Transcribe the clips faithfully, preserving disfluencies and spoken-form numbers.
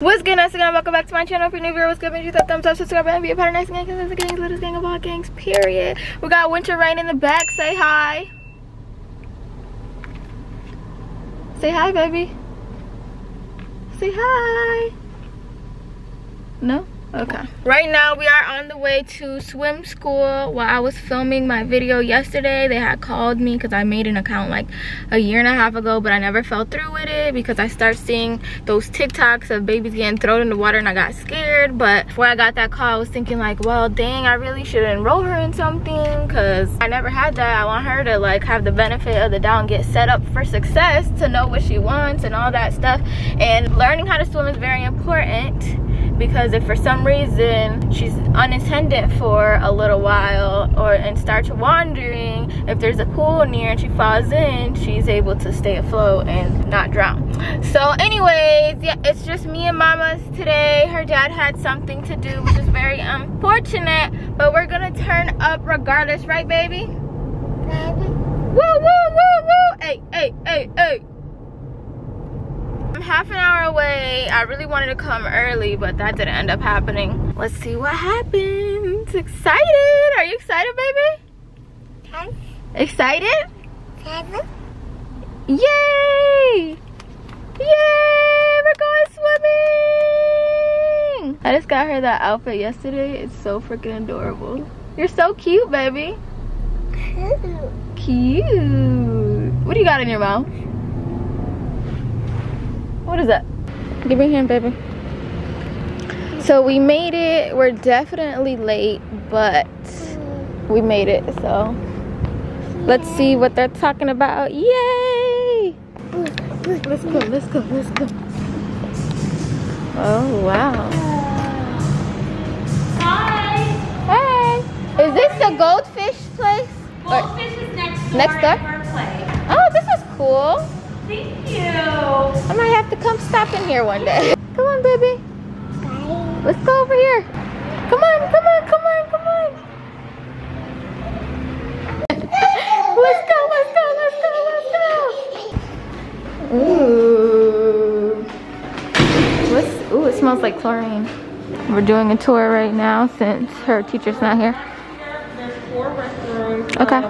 What's good, nice gang? Welcome back to my channel. If you're new here, what's good? Make sure you thumbs up, subscribe, and be a part of nice gang, because it's a gang, little gang of all gangs, period. We got Winter Reign in the back. Say hi. Say hi, baby. Say hi. No? Okay. Right now, we are on the way to swim school. While I was filming my video yesterday, they had called me because I made an account like a year and a half ago, but I never fell through with it because I started seeing those TikToks of babies getting thrown in the water and I got scared. But before I got that call, I was thinking like, well, dang, I really should enroll her in something because I never had that. I want her to like have the benefit of the doubt and get set up for success, to know what she wants and all that stuff. And learning how to swim is very important, because if for some reason she's unattended for a little while or and starts wandering, if there's a pool near and she falls in, she's able to stay afloat and not drown. So anyways, yeah, it's just me and Mama's today. Her dad had something to do, which is very unfortunate, but we're gonna turn up regardless, right, baby? Baby. Woo, woo, woo, woo. Hey, hey, hey, hey. I'm half an hour away. I really wanted to come early, but that didn't end up happening. Let's see what happens. Excited? Are you excited, baby? Huh? Excited? Huh? Yay! Yay! We're going swimming! I just got her that outfit yesterday. It's so freaking adorable. You're so cute, baby. Cute. Cute. What do you got in your mouth? What is that? Give me your hand, baby. So we made it. We're definitely late, but we made it. So let's see what they're talking about. Yay! Let's go, let's go, let's go. Oh, wow. Hi. Hey. Hi. Is this the goldfish place? Goldfish or is next door. Next door? Oh, this is cool. Thank you. I might have to come stop in here one day. Come on, baby. Bye. Let's go over here. Come on, come on, come on, come on. Let's go, let's go, let's go, let's go. Ooh. What's, ooh, it smells like chlorine. We're doing a tour right now since her teacher's not here. There's four restrooms. Okay.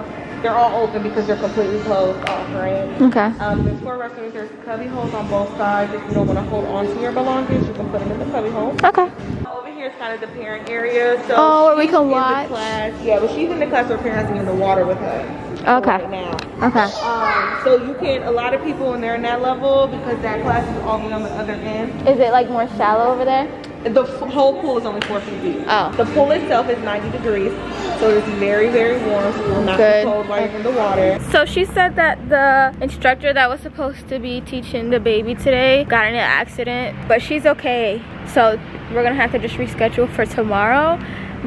They're all open because they're completely closed off, right? Okay. Um, there's four restrooms. There's cubby holes on both sides. If you don't want to hold on to your belongings, you can put them in the cubby hole. Okay. Over here is kind of the parent area. So oh, where we can watch. Class. Yeah, but she's in the class where parents are in the water with her. Okay. Right now. Okay. Um, so you can, a lot of people when they're in that level, because that class is all on the other end. Is it like more shallow over there? The whole pool is only four feet deep. Oh. The pool itself is ninety degrees, so it's very, very warm, so you're not too cold while you're in the water. So she said that the instructor that was supposed to be teaching the baby today got in an accident, but she's okay. So we're gonna have to just reschedule for tomorrow.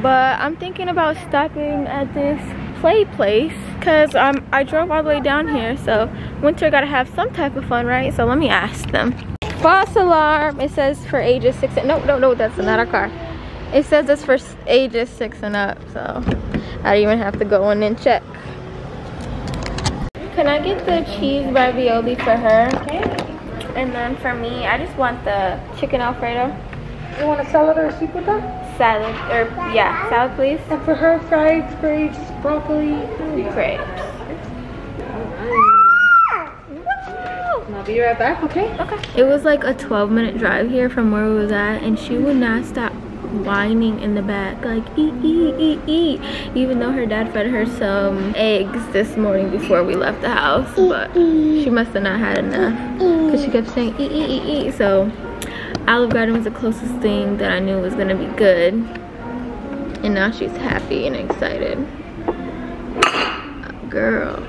But I'm thinking about stopping at this play place, because um, I drove all the way down here, so winter gotta have some type of fun, right? So let me ask them. False alarm. It says for ages six and no, no, no, that's not our car. It says it's for ages six and up, so I don't even have to go in and check. Can I get the cheese ravioli for her? Okay. And then for me, I just want the chicken Alfredo. You want a salad or a cipolla? Salad, or yeah, salad please. And for her, fried grapes, broccoli, grapes. I'll be right back, okay? Okay. It was like a twelve minute drive here from where we was at, and she would not stop whining in the back, like eat, eat, eat, eat. Even though her dad fed her some eggs this morning before we left the house, but she must have not had enough because she kept saying eat, eat, eat, eat. So Olive Garden was the closest thing that I knew was gonna be good, and now she's happy and excited. Girl.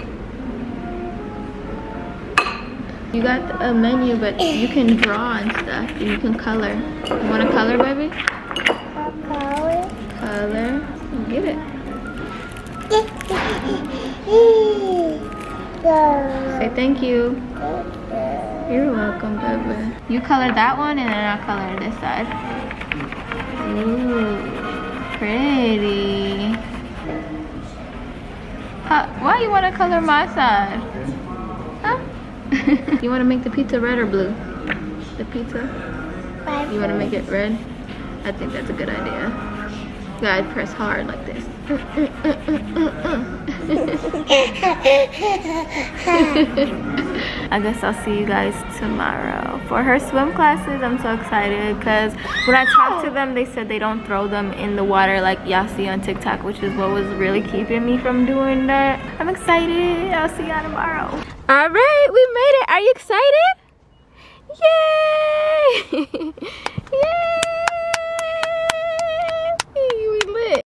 You got a menu, but you can draw and stuff. You can color. You want to color, baby? Color. Color. Get it. Say thank you. You're welcome, baby. You color that one, and then I'll color this side. Ooh, pretty. How, why you want to color my side? Huh? You want to make the pizza red or blue? The pizza? You want to make it red? I think that's a good idea. Yeah, I'd press hard like this. I guess I'll see you guys tomorrow for her swim classes. I'm so excited because when I talked to them, they said they don't throw them in the water like y'all see on TikTok, which is what was really keeping me from doing that. I'm excited. I'll see y'all tomorrow. All right, we made it. Are you excited? Yay! Yay! We lit.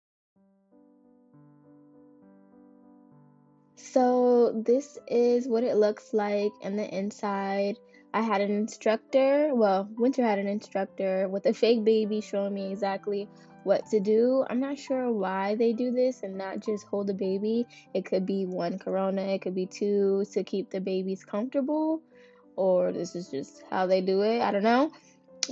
So this is what it looks like in the inside. I had an instructor, well, Winter had an instructor with a fake baby showing me exactly what to do. I'm not sure why they do this and not just hold the baby. It could be one corona, it could be two to keep the babies comfortable. Or this is just how they do it. I don't know.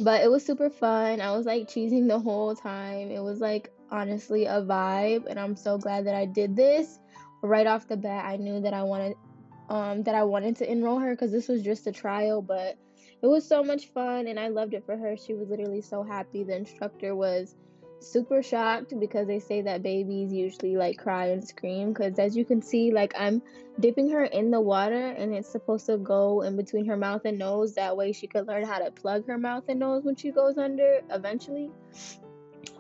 But it was super fun. I was like cheesing the whole time. It was like honestly a vibe. And I'm so glad that I did this. Right off the bat, I knew that I wanted um, that I wanted to enroll her because this was just a trial. But it was so much fun and I loved it for her. She was literally so happy. The instructor was super shocked because they say that babies usually like cry and scream, because as you can see, like I'm dipping her in the water and it's supposed to go in between her mouth and nose, that way she could learn how to plug her mouth and nose when she goes under eventually.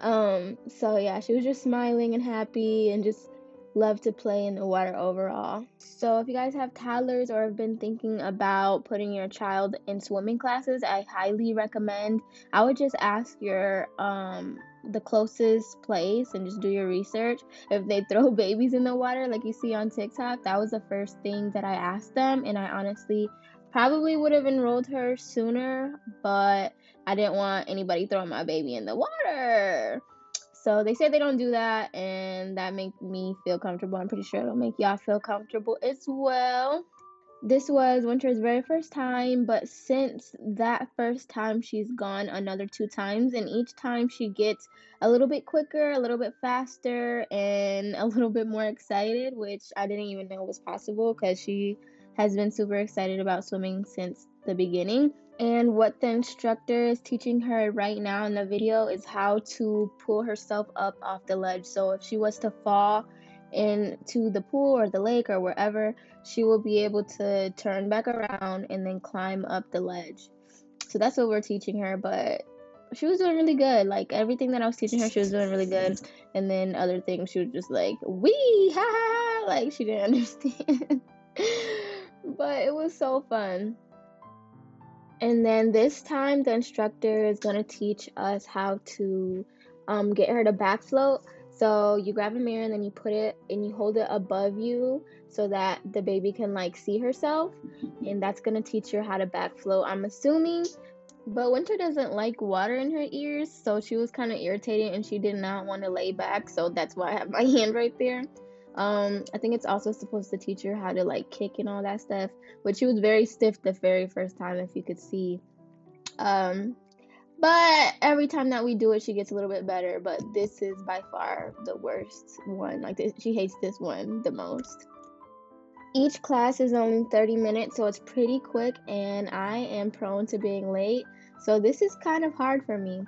Um so yeah, she was just smiling and happy and just loved to play in the water overall. So if you guys have toddlers or have been thinking about putting your child in swimming classes, I highly recommend. I would just ask your um the closest place and just do your research. If they throw babies in the water like you see on TikTok, that was the first thing that I asked them, and I honestly probably would have enrolled her sooner, but I didn't want anybody throwing my baby in the water. So they said they don't do that, and that made me feel comfortable. I'm pretty sure it'll make y'all feel comfortable as well. This was Winter's very first time, but since that first time, she's gone another two times, and each time she gets a little bit quicker, a little bit faster, and a little bit more excited, which I didn't even know was possible because she has been super excited about swimming since the beginning. And what the instructor is teaching her right now in the video is how to pull herself up off the ledge. So if she was to fall into the pool or the lake or wherever, she will be able to turn back around and then climb up the ledge. So that's what we're teaching her, but she was doing really good. Like everything that I was teaching her, she was doing really good, and then other things she was just like, wee, ha ha, like she didn't understand. But it was so fun. And then this time the instructor is going to teach us how to um get her to back float. So you grab a mirror and then you put it and you hold it above you so that the baby can like see herself, and that's gonna teach her how to back float, I'm assuming. But Winter doesn't like water in her ears, so she was kind of irritated and she did not want to lay back, so that's why I have my hand right there. Um, I think it's also supposed to teach her how to like kick and all that stuff, but she was very stiff the very first time, if you could see. Um, But every time that we do it, she gets a little bit better. But this is by far the worst one. Like, this, she hates this one the most. Each class is only thirty minutes, so it's pretty quick. And I am prone to being late, so this is kind of hard for me.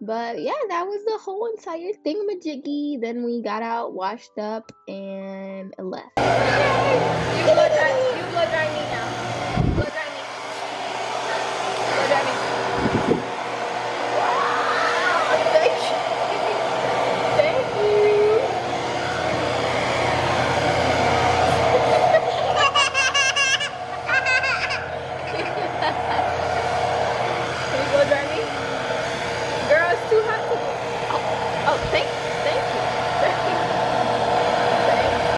But yeah, that was the whole entire thingamajiggy. Then we got out, washed up, and left. Yay! You blow dry, you blow dry me now.